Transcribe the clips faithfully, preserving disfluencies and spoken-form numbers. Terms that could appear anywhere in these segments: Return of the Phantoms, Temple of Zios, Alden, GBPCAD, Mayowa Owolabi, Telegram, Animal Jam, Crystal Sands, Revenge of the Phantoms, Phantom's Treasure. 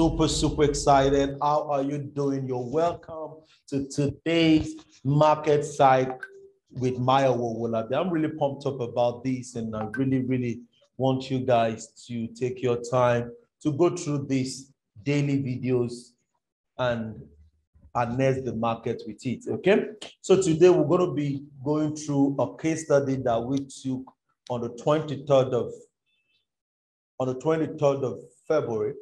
super, super excited. How are you doing? You're welcome to today's market site with Mayowa Owolabi. I'm really pumped up about this, and I really, really want you guys to take your time to go through these daily videos and harness the market with it, okay? So today we're going to be going through a case study that we took on the twenty-third of on the twenty-third of February,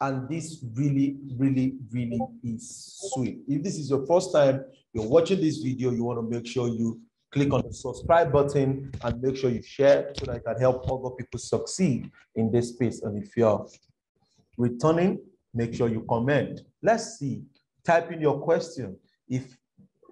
and this really, really, really is sweet. If this is your first time you're watching this video, you want to make sure you click on the subscribe button and make sure you share so that it can help other people succeed in this space. And if you're returning, make sure you comment. Let's see. Type in your question if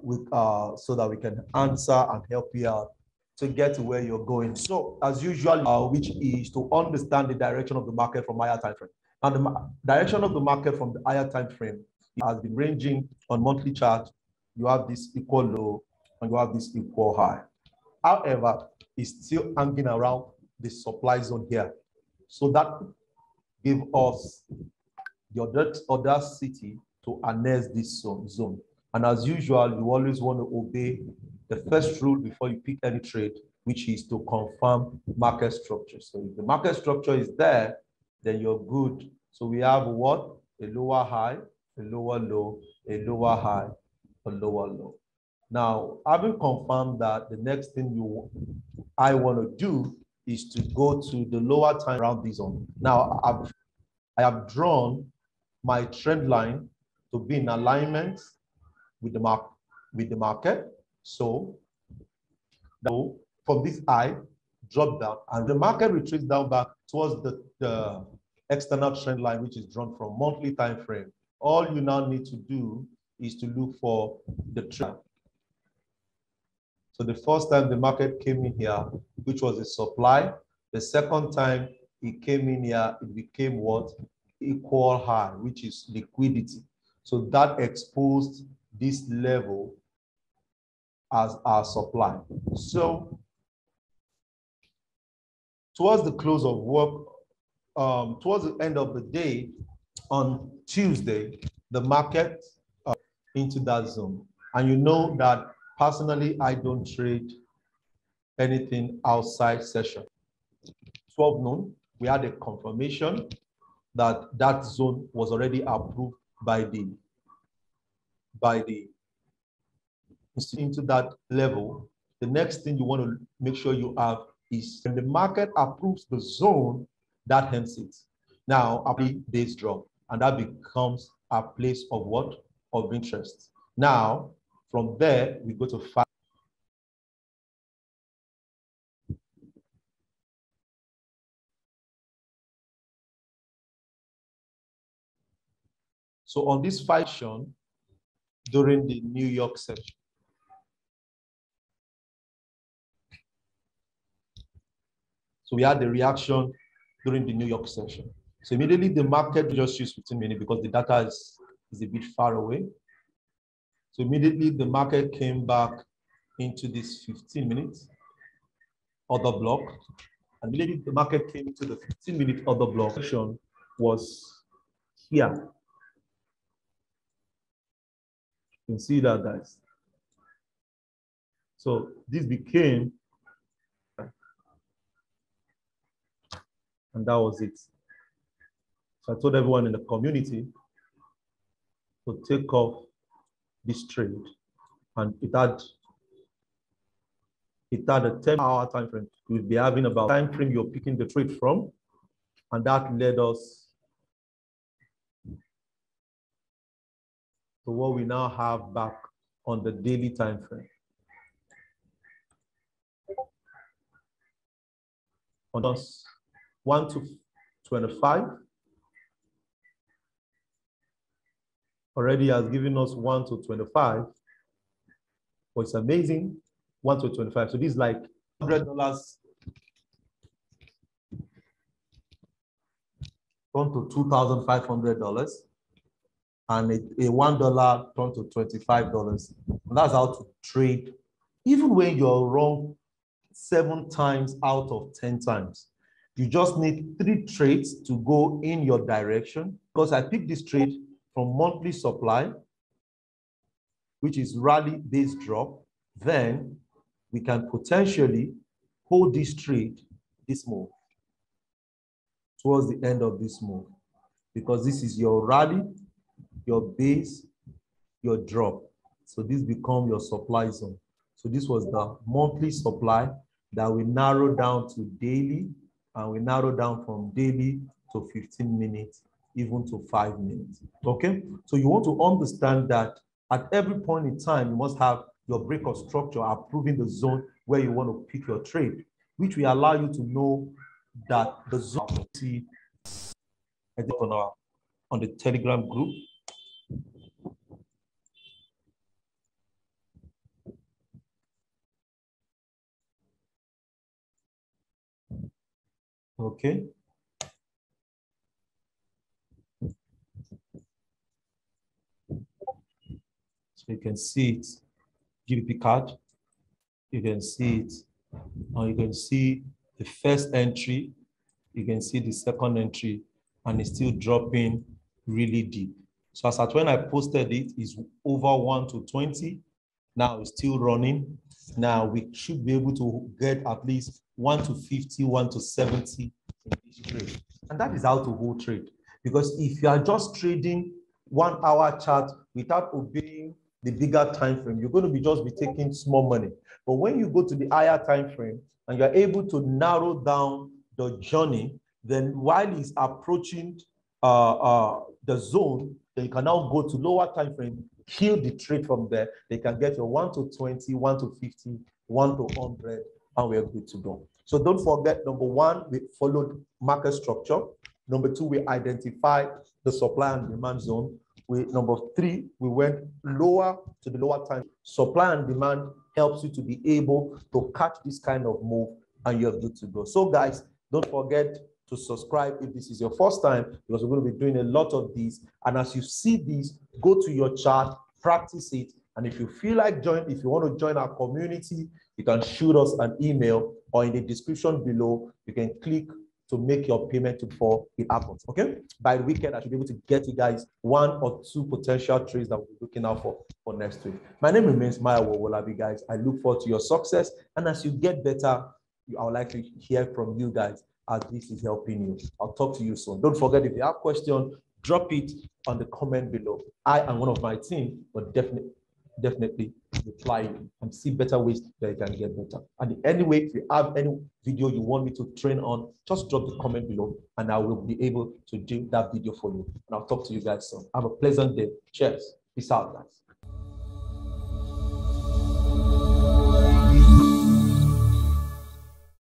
we, uh, so that we can answer and help you out to get to where you're going. So as usual, uh, which is to understand the direction of the market from higher time frame. And the direction of the market from the higher time frame has been ranging on monthly chart. You have this equal low and you have this equal high. However, it's still hanging around the supply zone here. So that gives us the audacity to harness this zone. And as usual, you always want to obey the first rule before you pick any trade, which is to confirm market structure. So if the market structure is there, then you're good. So we have what? A lower high, a lower low, a lower high, a lower low. Now, having confirmed that, the next thing you I want to do is to go to the lower time around this zone. Now, I've, I have drawn my trend line to be in alignment with the mark with the market. So from this high, drop down, and the market retreats down back towards the, the external trend line, which is drawn from monthly time frame. All you now need to do is to look for the trend. So the first time the market came in here, which was a supply. The second time it came in here, it became what? Equal high, which is liquidity. So that exposed this level as our supply. So towards the close of work, um, towards the end of the day on Tuesday, the market uh, into that zone. And you know that personally, I don't trade anything outside session. twelve noon, we had a confirmation that that zone was already approved by the by the into that level. The next thing you want to make sure you have is when the market approves the zone, that hence it. Now a big days drop, and that becomes a place of what? Of interest. Now from there we go to five. So on this fashion, during the New York session, so we had the reaction during the New York session. So immediately the market just used fifteen minutes because the data is, is a bit far away. So immediately the market came back into this fifteen minutes other block. And immediately the market came into the fifteen minute other block. Section was here. You can see that, guys. So this became, and that was it. So I told everyone in the community to take off this trade, and it had it had a ten hour time frame. You'll be having about time frame you're picking the trade from, and that led us to what we now have back on the daily time frame. On us, one to twenty-five already has given us one to twenty-five. But it's amazing, one to twenty-five. So this is like one hundred dollars down to two thousand five hundred dollars. And a, a one dollar turned to twenty-five dollars. And that's how to trade, even when you're wrong seven times out of ten times. You just need three trades to go in your direction, because I picked this trade from monthly supply, which is rally-based drop. Then we can potentially hold this trade, this move, towards the end of this move, because this is your rally, your base, your drop. So this becomes your supply zone. So this was the monthly supply that we narrowed down to daily, and we narrowed down from daily to fifteen minutes, even to five minutes, okay? So you want to understand that at every point in time, you must have your breakout structure approving the zone where you want to pick your trade, which will allow you to know that the zone see on, our, on the Telegram group. Okay. So you can see it, G B P C A D, you can see it, and you can see the first entry, you can see the second entry, and it's still dropping really deep. So as at when I posted it, it's over one to twenty. Now it's still running. Now we should be able to get at least one to fifty, one to seventy in each trade. And that is how to hold trade. Because if you are just trading one hour chart without obeying the bigger time frame, you're going to be just be taking small money. But when you go to the higher time frame and you're able to narrow down the journey, then while it's approaching uh, uh, the zone, then you can now go to lower time frame, kill the trade from there. They can get your one to twenty, one to fifty, one to one hundred, and we're good to go. So don't forget, number one, we followed market structure. Number two, we identified the supply and demand zone. We, number three, we went lower to the lower time. Supply and demand helps you to be able to catch this kind of move, and you're good to go. So guys, don't forget to subscribe if this is your first time, because we're going to be doing a lot of these. And as you see these, go to your chart, practice it. And if you feel like join, if you want to join our community, you can shoot us an email, or in the description below, you can click to make your payment before it happens. Okay? By the weekend, I should be able to get you guys one or two potential trades that we'll be looking out for for next week. My name remains Mayowa Owolabi, guys. I look forward to your success. And as you get better, I would like to hear from you guys, as this is helping you. I'll talk to you soon. Don't forget, if you have questions, drop it on the comment below. I and one of my team will definitely, definitely reply and see better ways that you can get better. And anyway, if you have any video you want me to train on, just drop the comment below and I will be able to do that video for you. And I'll talk to you guys soon. Have a pleasant day. Cheers. Peace out, guys.